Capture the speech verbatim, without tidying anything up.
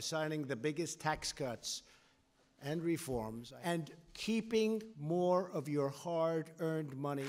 by signing the biggest tax cuts and reforms and keeping more of your hard-earned money.